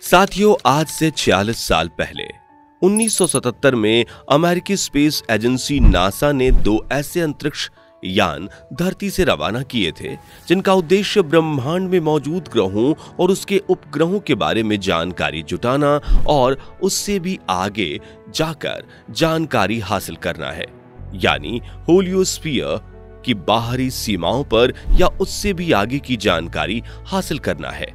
साथियों, आज से 46 साल पहले 1977 में अमेरिकी स्पेस एजेंसी नासा ने दो ऐसे अंतरिक्ष यान धरती से रवाना किए थे जिनका उद्देश्य ब्रह्मांड में मौजूद ग्रहों और उसके उपग्रहों के बारे में जानकारी जुटाना और उससे भी आगे जाकर जानकारी हासिल करना है, यानी हेलियोस्फीयर की बाहरी सीमाओं पर या उससे भी आगे की जानकारी हासिल करना है।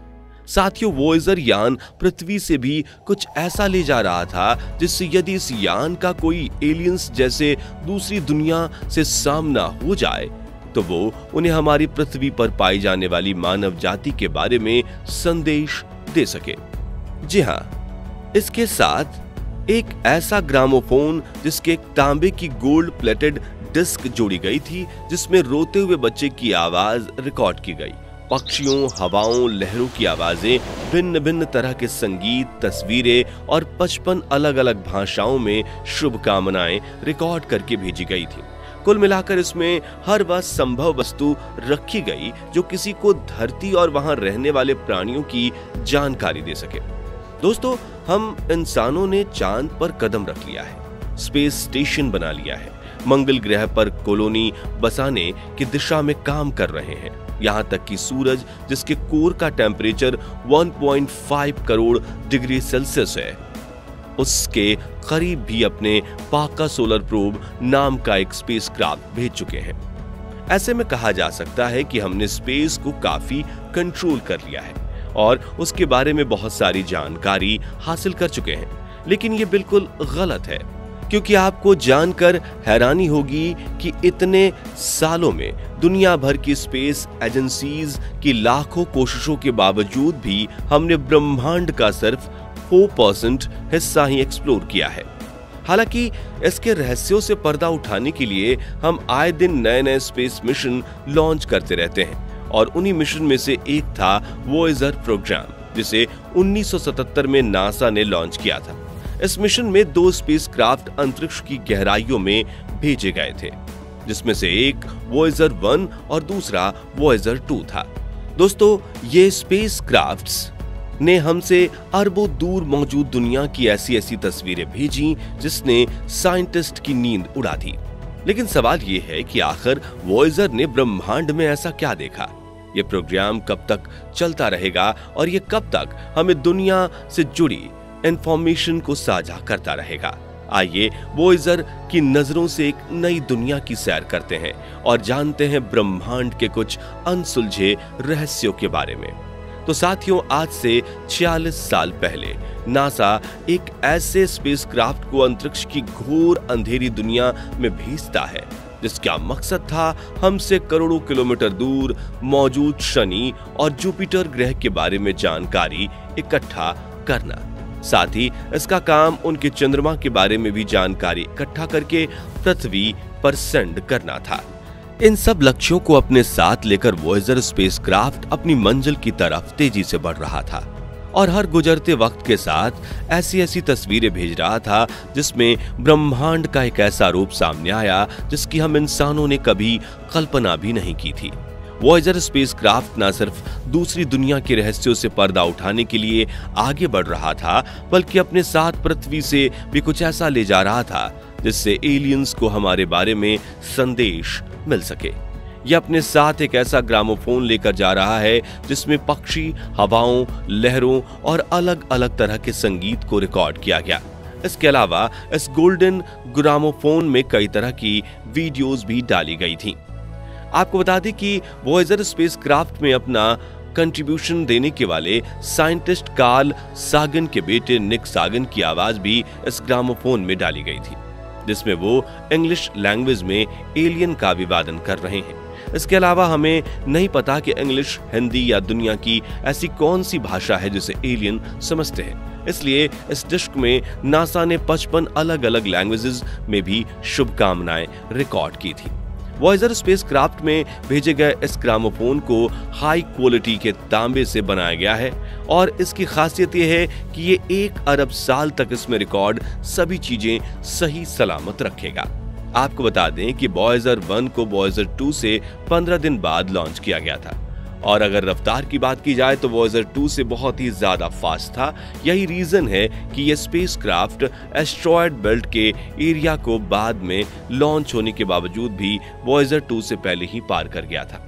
साथियों, वॉयजर यान पृथ्वी से भी कुछ ऐसा ले जा रहा था जिससे यदि इस यान का कोई एलियंस जैसे दूसरी दुनिया से सामना हो जाए तो वो उन्हें हमारी पृथ्वी पर पाई जाने वाली मानव जाति के बारे में संदेश दे सके। जी हां, इसके साथ एक ऐसा ग्रामोफोन जिसके एक तांबे की गोल्ड प्लेटेड डिस्क जोड़ी गई थी जिसमें रोते हुए बच्चे की आवाज रिकॉर्ड की गई। पक्षियों, हवाओं, लहरों की आवाजें, भिन्न भिन्न तरह के संगीत, तस्वीरें और 55 अलग अलग भाषाओं में शुभकामनाएं रिकॉर्ड करके भेजी गई थी। कुल मिलाकर इसमें हर वह संभव वस्तु रखी गई जो किसी को धरती और वहां रहने वाले प्राणियों की जानकारी दे सके। दोस्तों, हम इंसानों ने चांद पर कदम रख लिया है, स्पेस स्टेशन बना लिया है, मंगल ग्रह पर कॉलोनी बसाने की दिशा में काम कर रहे हैं। यहां तक कि सूरज, जिसके कोर का टेम्परेचर 1.5 करोड़ डिग्री सेल्सियस है, उसके करीब भी अपने पाका सोलर प्रोब नाम का एक स्पेसक्राफ्ट भेज चुके हैं। ऐसे में कहा जा सकता है कि हमने स्पेस को काफी कंट्रोल कर लिया है और उसके बारे में बहुत सारी जानकारी हासिल कर चुके हैं, लेकिन ये बिल्कुल गलत है, क्योंकि आपको जानकर हैरानी होगी कि इतने सालों में दुनिया भर की स्पेस एजेंसीज की लाखों कोशिशों के बावजूद भी हमने ब्रह्मांड का सिर्फ 4% हिस्सा ही एक्सप्लोर किया है। हालांकि इसके रहस्यों से पर्दा उठाने के लिए हम आए दिन नए नए स्पेस मिशन लॉन्च करते रहते हैं और उन्हीं मिशन में से एक था वॉयजर प्रोग्राम, जिसे 1977 में नासा ने लॉन्च किया था। इस मिशन में दो स्पेसक्राफ्ट अंतरिक्ष की गहराइयों में भेजे गए थे, जिसमें से एक वॉयजर 1 और दूसरा वॉयजर 2 था। दोस्तों, ये स्पेसक्राफ्ट्स ने हमसे अरबों दूर मौजूद दुनिया की ऐसी ऐसी तस्वीरें भेजी जिसने साइंटिस्ट की नींद उड़ा दी। लेकिन सवाल ये है कि आखिर वॉयजर ने ब्रह्मांड में ऐसा क्या देखा? ये प्रोग्राम कब तक चलता रहेगा और ये कब तक हमें दुनिया से जुड़ी इंफॉर्मेशन को साझा करता रहेगा? आइए वॉयजर की नजरों से एक नई दुनिया की सैर करते हैं और जानते हैं ब्रह्मांड के कुछ अनसुलझे रहस्यों के बारे में। तो साथियों, आज से 46 साल पहले नासा एक ऐसे स्पेसक्राफ्ट को अंतरिक्ष की घोर अंधेरी दुनिया में भेजता है जिसका मकसद था हमसे करोड़ों किलोमीटर दूर मौजूद शनि और जुपिटर ग्रह के बारे में जानकारी इकट्ठा करना। साथ ही इसका काम उनके चंद्रमा के बारे में भी जानकारी इकट्ठा करके पृथ्वी पर सेंड करना था। इन सब लक्ष्यों को अपने साथ लेकर वॉयजर स्पेसक्राफ्ट अपनी मंजिल की तरफ तेजी से बढ़ रहा था और हर गुजरते वक्त के साथ ऐसी ऐसी तस्वीरें भेज रहा था जिसमें ब्रह्मांड का एक ऐसा रूप सामने आया जिसकी हम इंसानों ने कभी कल्पना भी नहीं की थी। वॉयजर स्पेसक्राफ्ट न सिर्फ दूसरी दुनिया के रहस्यों से पर्दा उठाने के लिए आगे बढ़ रहा था, बल्कि अपने साथ पृथ्वी से भी कुछ ऐसा ले जा रहा था जिससे एलियंस को हमारे बारे में संदेश मिल सके। यह अपने साथ एक ऐसा ग्रामोफोन लेकर जा रहा है जिसमें पक्षी, हवाओं, लहरों और अलग अलग तरह के संगीत को रिकॉर्ड किया गया। इसके अलावा इस गोल्डन ग्रामोफोन में कई तरह की वीडियोज भी डाली गई थी। आपको बता दें कि वॉयजर स्पेसक्राफ्ट में अपना कंट्रीब्यूशन देने के वाले साइंटिस्ट कार्ल सागन के बेटे निक सागन की आवाज भी इस ग्रामोफोन में डाली गई थी, जिसमें वो इंग्लिश लैंग्वेज में एलियन का अभिवादन कर रहे हैं। इसके अलावा हमें नहीं पता कि इंग्लिश, हिंदी या दुनिया की ऐसी कौन सी भाषा है जिसे एलियन समझते हैं, इसलिए इस डिस्क में नासा ने 55 अलग अलग लैंग्वेजेस में भी शुभकामनाएं रिकॉर्ड की थी। वॉयजर स्पेसक्राफ्ट में भेजे गए इस ग्रामोफोन को हाई क्वालिटी के तांबे से बनाया गया है और इसकी खासियत यह है कि ये 1 अरब साल तक इसमें रिकॉर्ड सभी चीजें सही सलामत रखेगा। आपको बता दें कि वॉयजर 1 को वॉयजर 2 से 15 दिन बाद लॉन्च किया गया था और अगर रफ्तार की बात की जाए तो वॉयजर 2 से बहुत ही ज्यादा फास्ट था। यही रीजन है कि यह स्पेसक्राफ्ट एस्ट्रॉयड बेल्ट के एरिया को बाद में लॉन्च होने के बावजूद भी वॉयजर 2 से पहले ही पार कर गया था।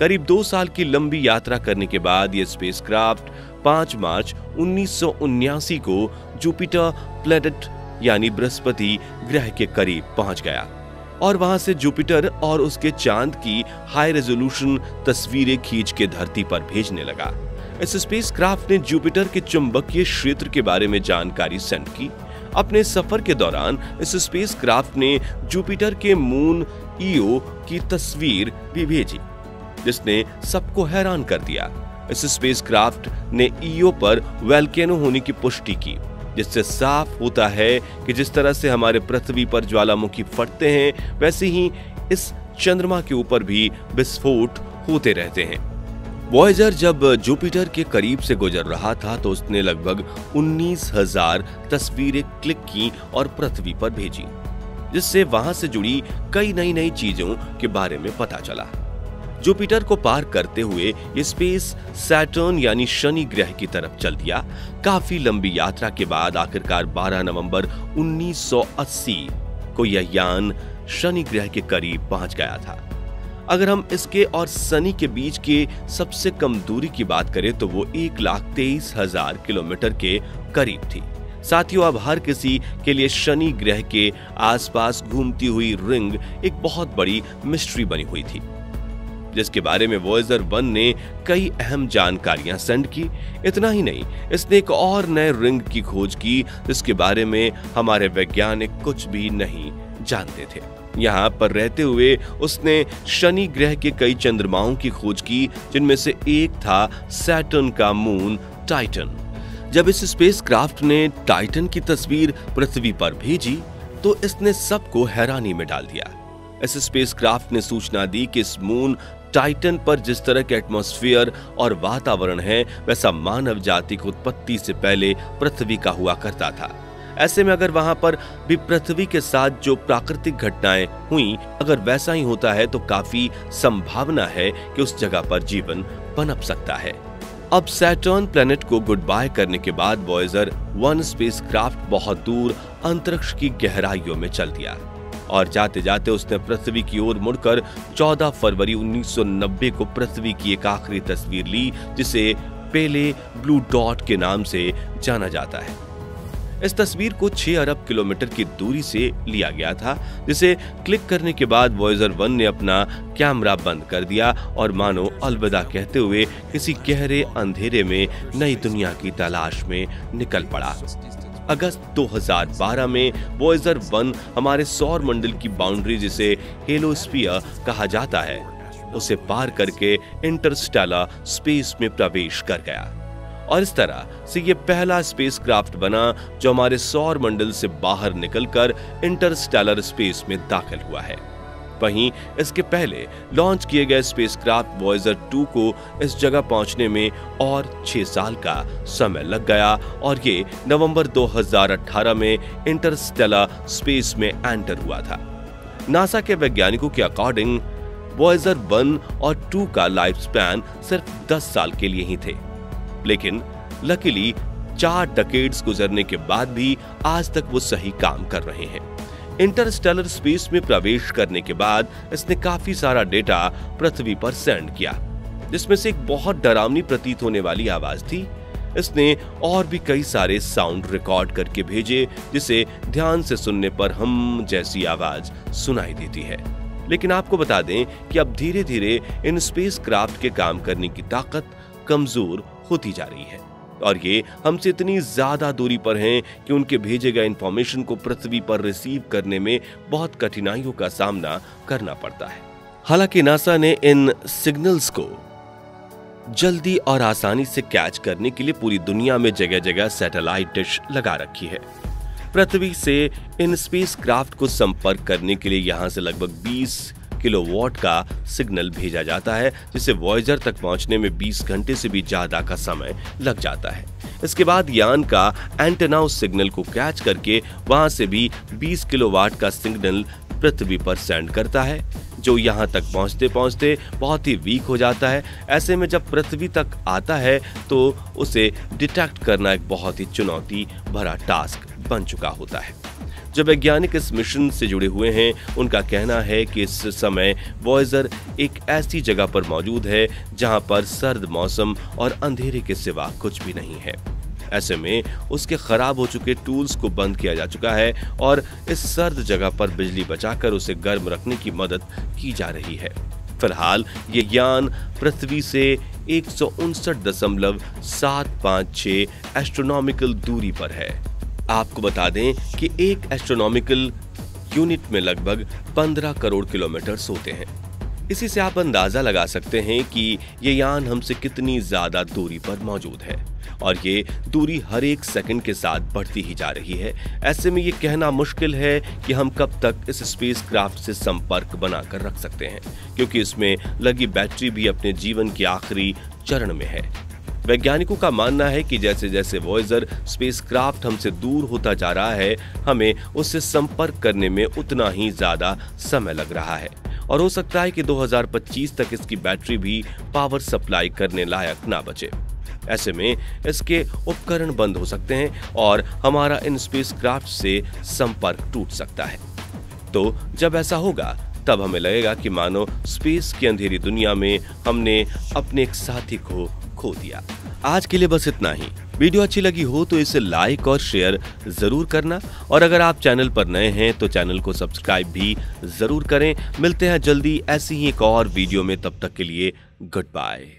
करीब 2 साल की लंबी यात्रा करने के बाद यह स्पेसक्राफ्ट 5 मार्च 1979 को जुपिटर प्लैनेट यानी बृहस्पति ग्रह के करीब पहुंच गया और वहां से जुपिटर और उसके चांद की हाई रेजोल्यूशन तस्वीरें खींच के धरती पर भेजने लगा। इस स्पेसक्राफ्ट ने जुपिटर के चुंबकीय क्षेत्र के बारे में जानकारी सेंड की। अपने सफर के दौरान इस स्पेसक्राफ्ट ने जुपिटर के मून ईओ की तस्वीर भी भेजी, जिसने सबको हैरान कर दिया। इस स्पेसक्राफ्ट ने ईओ पर वोल्केनो होने की पुष्टि की, जिससे साफ होता है कि जिस तरह से हमारे पृथ्वी पर ज्वालामुखी फटते हैं, वैसे ही इस चंद्रमा के ऊपर भी विस्फोट होते रहते हैं। वॉयजर जब जुपिटर के करीब से गुजर रहा था तो उसने लगभग 19,000 तस्वीरें क्लिक की और पृथ्वी पर भेजी, जिससे वहां से जुड़ी कई नई चीजों के बारे में पता चला। जुपिटर को पार करते हुए ये स्पेस सैटर्न यानी शनि ग्रह की तरफ चल दिया। काफी लंबी यात्रा के बाद आखिरकार 12 नवंबर 1980 को यह यान शनि ग्रह के करीब पहुंच गया था। अगर हम इसके और शनि के बीच के सबसे कम दूरी की बात करें तो वो 1,23,000 किलोमीटर के करीब थी। साथियों, अब हर किसी के लिए शनि ग्रह के आसपास घूमती हुई रिंग एक बहुत बड़ी मिस्ट्री बनी हुई थी, जिसके बारे में वॉयजर 1 ने कई अहम जानकारियां सेंड की। इतना ही नहीं, इसने एक और नए रिंग की खोज की, जिसके बारे में हमारे वैज्ञानिक कुछ भी नहीं जानते थे। यहाँ पर रहते हुए उसने शनि ग्रह के कई चंद्रमाओं की खोज की, जिनमें से एक था सैटर्न का मून टाइटन। जब इस स्पेसक्राफ्ट ने टाइटन की तस्वीर पृथ्वी पर भेजी तो इसने सबको हैरानी में डाल दिया। इस स्पेसक्राफ्ट ने सूचना दी कि इस मून टाइटन पर जिस तरह के एटमॉस्फेयर और वातावरण है, वैसा मानव जाति की उत्पत्ति से पहले पृथ्वी का हुआ करता था। ऐसे में अगर वहां पर भी पृथ्वी के साथ जो प्राकृतिक घटनाएं हुई, अगर वैसा ही होता है तो काफी संभावना है कि उस जगह पर जीवन पनप सकता है। अब सैटर्न प्लेनेट को गुड बाय करने के बाद वॉयजर 1 स्पेसक्राफ्ट बहुत दूर अंतरिक्ष की गहराइयों में चल दिया और जाते जाते उसने पृथ्वी की ओर मुड़कर 14 फरवरी 1990 को पृथ्वी की एक आखिरी तस्वीर ली, जिसे पेले ब्लू डॉट के नाम से जाना जाता है। इस तस्वीर को 6 अरब किलोमीटर की दूरी से लिया गया था, जिसे क्लिक करने के बाद वॉयजर 1 ने अपना कैमरा बंद कर दिया और मानो अलविदा कहते हुए किसी गहरे अंधेरे में नई दुनिया की तलाश में निकल पड़ा। अगस्त 2012 में वॉयजर 1 हमारे सौर मंडल की बाउंड्री, जिसे हेलियोस्फीयर कहा जाता है, उसे पार करके इंटरस्टेलर स्पेस में प्रवेश कर गया और इस तरह से यह पहला स्पेसक्राफ्ट बना जो हमारे सौर मंडल से बाहर निकलकर इंटरस्टेलर स्पेस में दाखिल हुआ है। वहीं इसके पहले लॉन्च किए गए स्पेसक्राफ्ट वॉयजर 2 को इस जगह पहुंचने में और 6 साल का समय लग गया और ये नवंबर 2018 में इंटरस्टेलर स्पेस में एंटर हुआ था। नासा के वैज्ञानिकों के अकॉर्डिंग वॉयजर 1 और 2 का लाइफ स्पैन सिर्फ 10 साल के लिए ही थे, लेकिन लकीली 4 डेकेड्स गुजरने के बाद भी आज तक वो सही काम कर रहे हैं। इंटरस्टेलर स्पेस में प्रवेश करने के बाद इसने काफी सारा डेटा पृथ्वी पर सेंड किया, जिसमें से एक बहुत डरावनी प्रतीत होने वाली आवाज थी। इसने और भी कई सारे साउंड रिकॉर्ड करके भेजे, जिसे ध्यान से सुनने पर हम जैसी आवाज सुनाई देती है। लेकिन आपको बता दें कि अब धीरे धीरे इन स्पेसक्राफ्ट के काम करने की ताकत कमजोर होती जा रही है और ये हमसे इतनी ज्यादा दूरी पर हैं कि उनके भेजे गए इंफॉर्मेशन को पृथ्वी पर रिसीव करने में बहुत कठिनाइयों का सामना करना पड़ता है। हालांकि नासा ने इन सिग्नल्स को जल्दी और आसानी से कैच करने के लिए पूरी दुनिया में जगह जगह सैटेलाइट डिश लगा रखी है। पृथ्वी से इन स्पेसक्राफ्ट को संपर्क करने के लिए यहाँ से लगभग 20 किलोवाट का सिग्नल भेजा जाता है, जिसे वॉयजर तक पहुंचने में 20 घंटे से भी ज्यादा का समय लग जाता है। इसके बाद यान का एंटेना उस सिग्नल को कैच करके वहां से भी 20 किलोवाट का सिग्नल पृथ्वी पर सेंड करता है, जो यहाँ तक पहुँचते पहुँचते बहुत ही वीक हो जाता है। ऐसे में जब पृथ्वी तक आता है तो उसे डिटेक्ट करना एक बहुत ही चुनौती भरा टास्क बन चुका होता है। जो वैज्ञानिक इस मिशन से जुड़े हुए हैं उनका कहना है कि इस समय वॉयजर एक ऐसी जगह पर मौजूद है जहाँ पर सर्द मौसम और अंधेरे के सिवा कुछ भी नहीं है। ऐसे में उसके खराब हो चुके टूल्स को बंद किया जा चुका है और इस सर्द जगह पर बिजली बचाकर उसे गर्म रखने की मदद की जा रही है। फिलहाल ये यान पृथ्वी से 159.756 एस्ट्रोनॉमिकल दूरी पर है। आपको बता दें कि एक एस्ट्रोनॉमिकल यूनिट में लगभग 15 करोड़ किलोमीटर होते हैं। इसी से आप अंदाजा लगा सकते हैं कि ये यान हमसे कितनी ज्यादा दूरी पर मौजूद है और ये दूरी हर एक सेकंड के साथ बढ़ती ही जा रही है। ऐसे में ये कहना मुश्किल है कि हम कब तक इस स्पेसक्राफ्ट से संपर्क बनाकर रख सकते हैं, क्योंकि इसमें लगी बैटरी भी अपने जीवन के आखिरी चरण में है। वैज्ञानिकों का मानना है कि जैसे जैसे वॉयजर स्पेसक्राफ्ट हमसे दूर होता जा रहा है, हमें उससे संपर्क करने में उतना ही ज्यादा समय लग रहा है और हो सकता है कि 2025 तक इसकी बैटरी भी पावर सप्लाई करने लायक ना बचे। ऐसे में इसके उपकरण बंद हो सकते हैं और हमारा इन स्पेसक्राफ्ट से संपर्क टूट सकता है। तो जब ऐसा होगा तब हमें लगेगा कि मानो स्पेस की अंधेरी दुनिया में हमने अपने एक साथी को खो दिया। आज के लिए बस इतना ही। वीडियो अच्छी लगी हो तो इसे लाइक और शेयर जरूर करना और अगर आप चैनल पर नए हैं तो चैनल को सब्सक्राइब भी जरूर करें। मिलते हैं जल्दी ऐसी ही एक और वीडियो में, तब तक के लिए गुड बाय।